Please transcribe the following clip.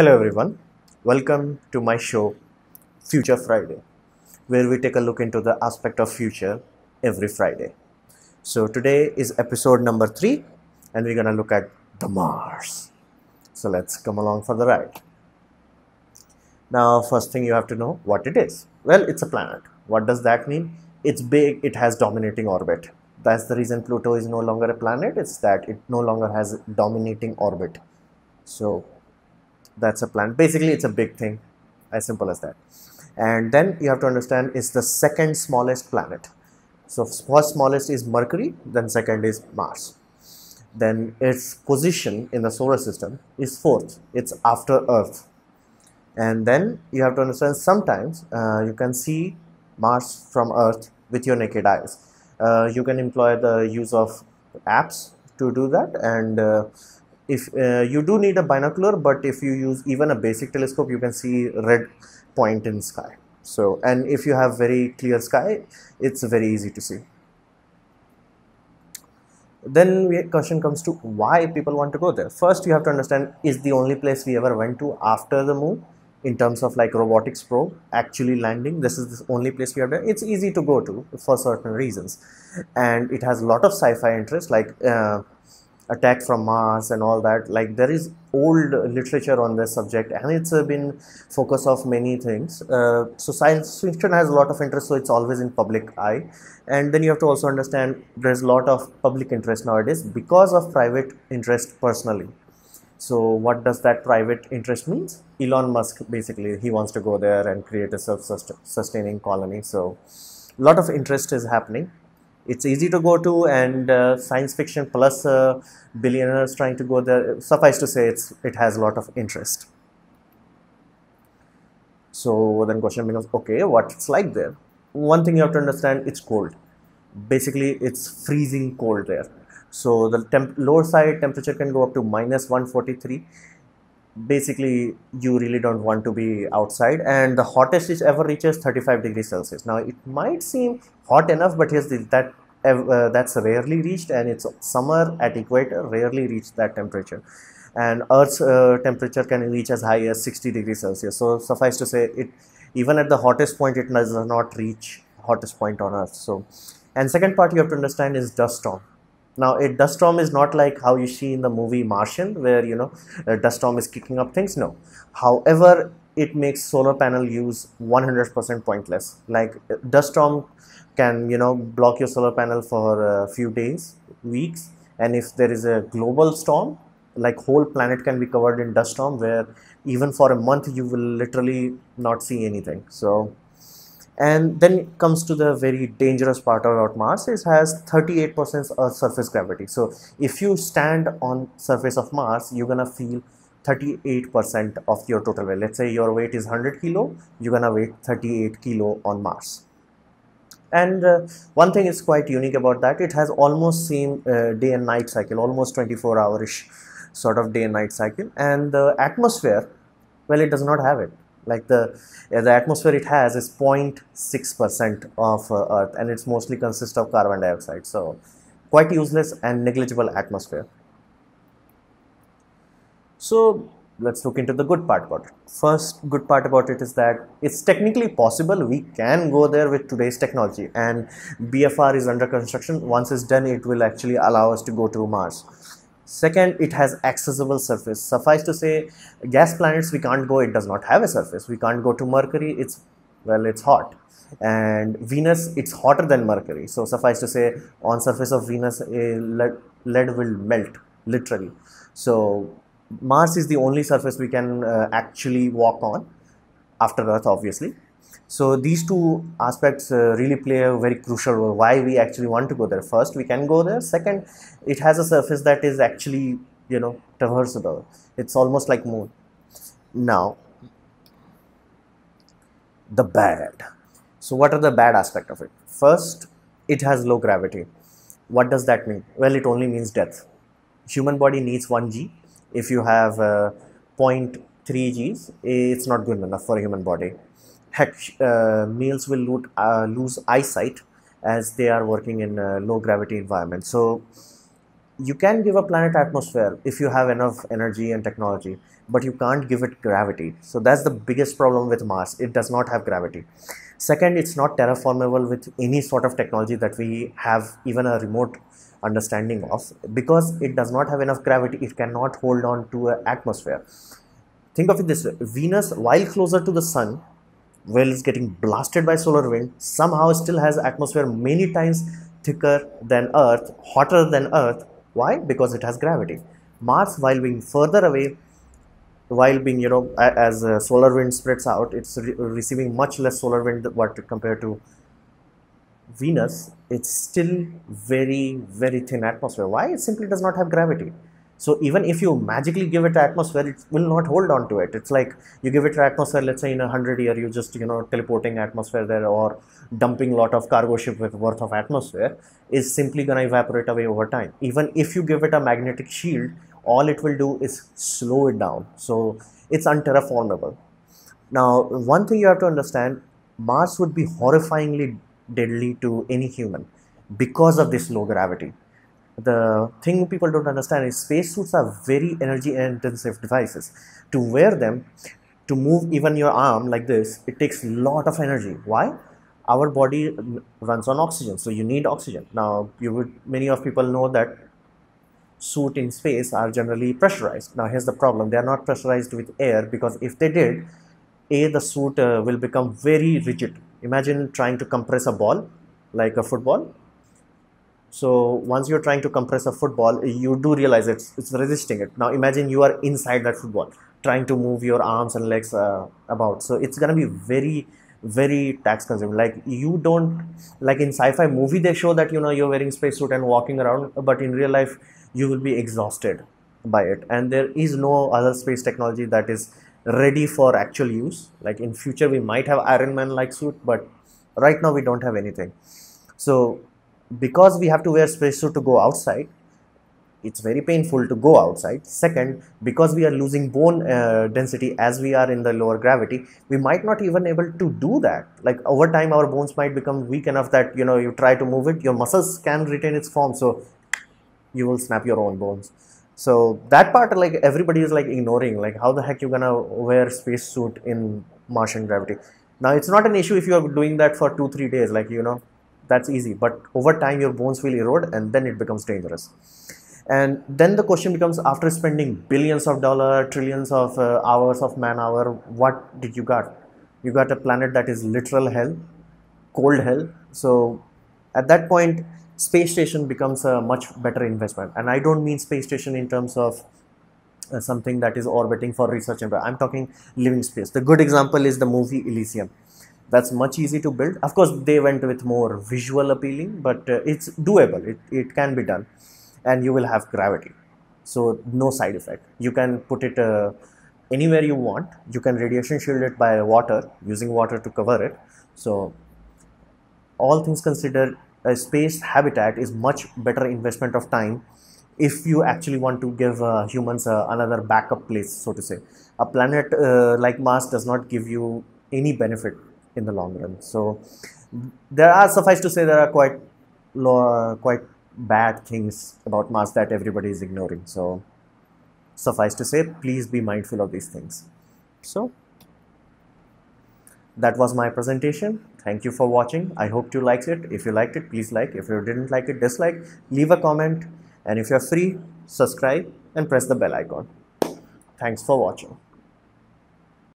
Hello everyone, welcome to my show Future Friday, where we take a look into the aspect of future every Friday. So today is episode number 3 and we're gonna look at the Mars. So let's come along for the ride. Now first thing you have to know what it is. Well, it's a planet. What does that mean? It's big, it has dominating orbit. That's the reason Pluto is no longer a planet, it's that it no longer has dominating orbit. So that's a planet. Basically, it's a big thing, as simple as that. And then you have to understand it's the second smallest planet. So first smallest is Mercury, then second is Mars. Then its position in the solar system is fourth. It's after Earth. And then you have to understand sometimes you can see Mars from Earth with your naked eyes. You can employ the use of apps to do that, and If you do need a binocular, but if you use even a basic telescope, you can see red point in sky. So, and if you have very clear sky, it's very easy to see. Then the question comes to why people want to go there. First, you have to understand is the only place we ever went to after the moon in terms of like robotics probe actually landing. This is the only place we have done. It's easy to go to for certain reasons, and it has a lot of sci-fi interest like Attack from Mars and all that. Like there is old literature on this subject and it's been focus of many things. So science fiction has a lot of interest, so it's always in public eye. And then you have to also understand there's a lot of public interest nowadays because of private interest personally. So what does that private interest means? Elon Musk, basically, he wants to go there and create a self-sustaining colony. So a lot of interest is happening. It's easy to go to, and science fiction plus billionaires trying to go there. Suffice to say, it has a lot of interest. So then question becomes, okay, what it's like there? One thing you have to understand, it's cold. Basically, it's freezing cold there. So the lower side temperature can go up to -143. Basically, you really don't want to be outside, and the hottest it ever reaches 35 degrees Celsius. Now, it might seem hot enough, but here's that's rarely reached, and it's summer at equator rarely reached that temperature, and Earth's temperature can reach as high as 60 degrees Celsius. So, suffice to say, it even at the hottest point, it does not reach hottest point on Earth. So, and second part you have to understand is dust storm. Now, a dust storm is not like how you see in the movie Martian, where, you know, a dust storm is kicking up things. No. However, it makes solar panel use 100% pointless. Like, dust storm can, you know, block your solar panel for a few days, weeks. And if there is a global storm, like whole planet can be covered in dust storm, where even for a month, you will literally not see anything. So, and then it comes to the very dangerous part about Mars. It has 38% Earth surface gravity. So if you stand on surface of Mars, you're gonna feel 38% of your total weight. Let's say your weight is 100 kilo, you're gonna weigh 38 kilo on Mars. And one thing is quite unique about that, it has almost same day and night cycle, almost 24-hour-ish sort of day and night cycle. And the atmosphere, well, it does not have it. Like the atmosphere it has is 0.6% of Earth, and it's mostly consists of carbon dioxide. So quite useless and negligible atmosphere. So let's look into the good part about it. First good part about it is that it's technically possible. We can go there with today's technology, and BFR is under construction. Once it's done, it will actually allow us to go to Mars. Second, it has accessible surface. Suffice to say, gas planets, we can't go, it does not have a surface. We can't go to Mercury, it's, well, it's hot. And Venus, it's hotter than Mercury. So suffice to say, on surface of Venus, lead will melt, literally. So Mars is the only surface we can actually walk on, after Earth, obviously. So these two aspects really play a very crucial role why we actually want to go there. First, we can go there. Second, it has a surface that is actually, you know, traversable. It's almost like moon. Now, the bad. So what are the bad aspects of it? First, it has low gravity. What does that mean? Well, it only means death. Human body needs 1 G. If you have 0.3 Gs, it's not good enough for a human body. Heck, males will lose eyesight as they are working in a low gravity environment. So you can give a planet atmosphere if you have enough energy and technology, but you can't give it gravity. So that's the biggest problem with Mars. It does not have gravity. Second, it's not terraformable with any sort of technology that we have even a remote understanding of, because it does not have enough gravity. It cannot hold on to an atmosphere. Think of it this way. Venus, while closer to the sun, while it's getting blasted by solar wind, somehow still has atmosphere many times thicker than Earth, hotter than Earth. Why? Because it has gravity. Mars, while being further away, while being, as solar wind spreads out, it's receiving much less solar wind compared to Venus. It's still very, very thin atmosphere. Why? It simply does not have gravity. So even if you magically give it atmosphere, it will not hold on to it. It's like you give it atmosphere, let's say in 100 years, you just, teleporting atmosphere there or dumping lot of cargo ship with worth of atmosphere is simply going to evaporate away over time. Even if you give it a magnetic shield, all it will do is slow it down. So it's unterraformable. Now, one thing you have to understand, Mars would be horrifyingly deadly to any human because of this low gravity. The thing people don't understand is spacesuits are very energy intensive devices. To wear them, to move even your arm like this, it takes a lot of energy. Why? Our body runs on oxygen, so you need oxygen. Now, many of people know that suits in space are generally pressurized. Now, here's the problem. They are not pressurized with air, because if they did, the suit will become very rigid. Imagine trying to compress a ball like a football. So once you're trying to compress a football, you do realize it's resisting it. Now imagine you are inside that football, trying to move your arms and legs about. So it's going to be very, very tax consuming. Like in sci-fi movie, they show that, you're wearing spacesuit and walking around, but in real life, you will be exhausted by it. And there is no other space technology that is ready for actual use. Like in future, we might have Iron Man-like suit, but right now we don't have anything. So because we have to wear spacesuit to go outside, it's very painful to go outside. Second, because we are losing bone density as we are in the lower gravity, we might not even able to do that. Like over time, our bones might become weak enough that, you try to move it, your muscles can retain its form. So you will snap your own bones. So that part, like everybody is like ignoring, like how the heck you're going to wear spacesuit in Martian gravity. Now, it's not an issue if you are doing that for 2-3 days, like, that's easy, but over time your bones will erode and then it becomes dangerous. And then the question becomes, after spending billions of dollars, trillions of hours of man-hour, what did you got? You got a planet that is literal hell, cold hell. So at that point, space station becomes a much better investment. And I don't mean space station in terms of something that is orbiting for research. I'm talking living space. The good example is the movie Elysium. That's much easy to build. Of course, they went with more visual appealing, but it's doable. It can be done, and you will have gravity. So no side effect. You can put it anywhere you want. You can radiation shield it by water, using water to cover it. So all things considered, a space habitat is much better investment of time if you actually want to give humans another backup place, so to say. A planet like Mars does not give you any benefit in the long run. So suffice to say, there are quite bad things about Mars that everybody is ignoring. So suffice to say, please be mindful of these things. So that was my presentation. Thank you for watching. I hope you liked it. If you liked it, please like. If you didn't like it, dislike. Leave a comment. And if you're free, subscribe and press the bell icon. Thanks for watching.